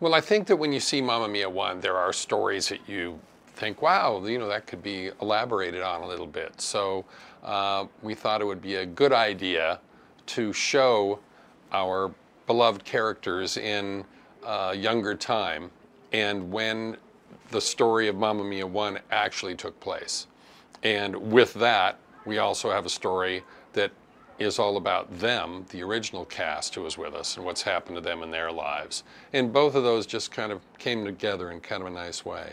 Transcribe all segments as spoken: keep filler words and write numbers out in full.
Well, I think that when you see Mamma Mia one, there are stories that you think, wow, you know, that could be elaborated on a little bit. So uh, we thought it would be a good idea to show our beloved characters in uh, younger time and when the story of Mamma Mia one actually took place. And with that, we also have a story that is all about them, the original cast who was with us, and what's happened to them in their lives. And both of those just kind of came together in kind of a nice way.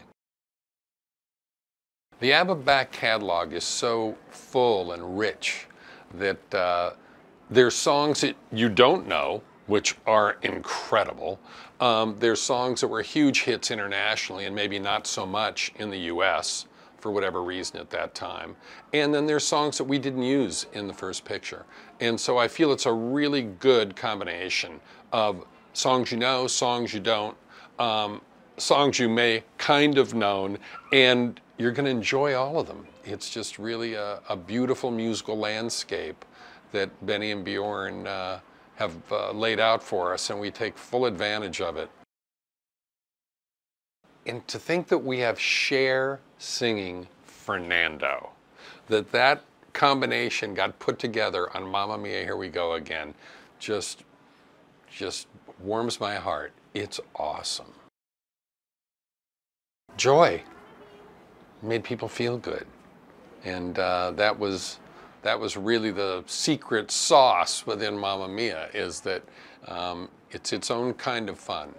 The ABBA back catalog is so full and rich that uh, there's songs that you don't know, which are incredible. Um, there's songs that were huge hits internationally and maybe not so much in the U S for whatever reason at that time. And then there's songs that we didn't use in the first picture. And so I feel it's a really good combination of songs you know, songs you don't, um, songs you may kind of known, and you're going to enjoy all of them. It's just really a, a beautiful musical landscape that Benny and Bjorn uh, have uh, laid out for us, and we take full advantage of it. And to think that we have Cher singing Fernando, that that combination got put together on Mamma Mia, Here We Go Again, just, just warms my heart. It's awesome. Joy made people feel good. And uh, that was That was really the secret sauce within Mamma Mia, is that um, it's its own kind of fun.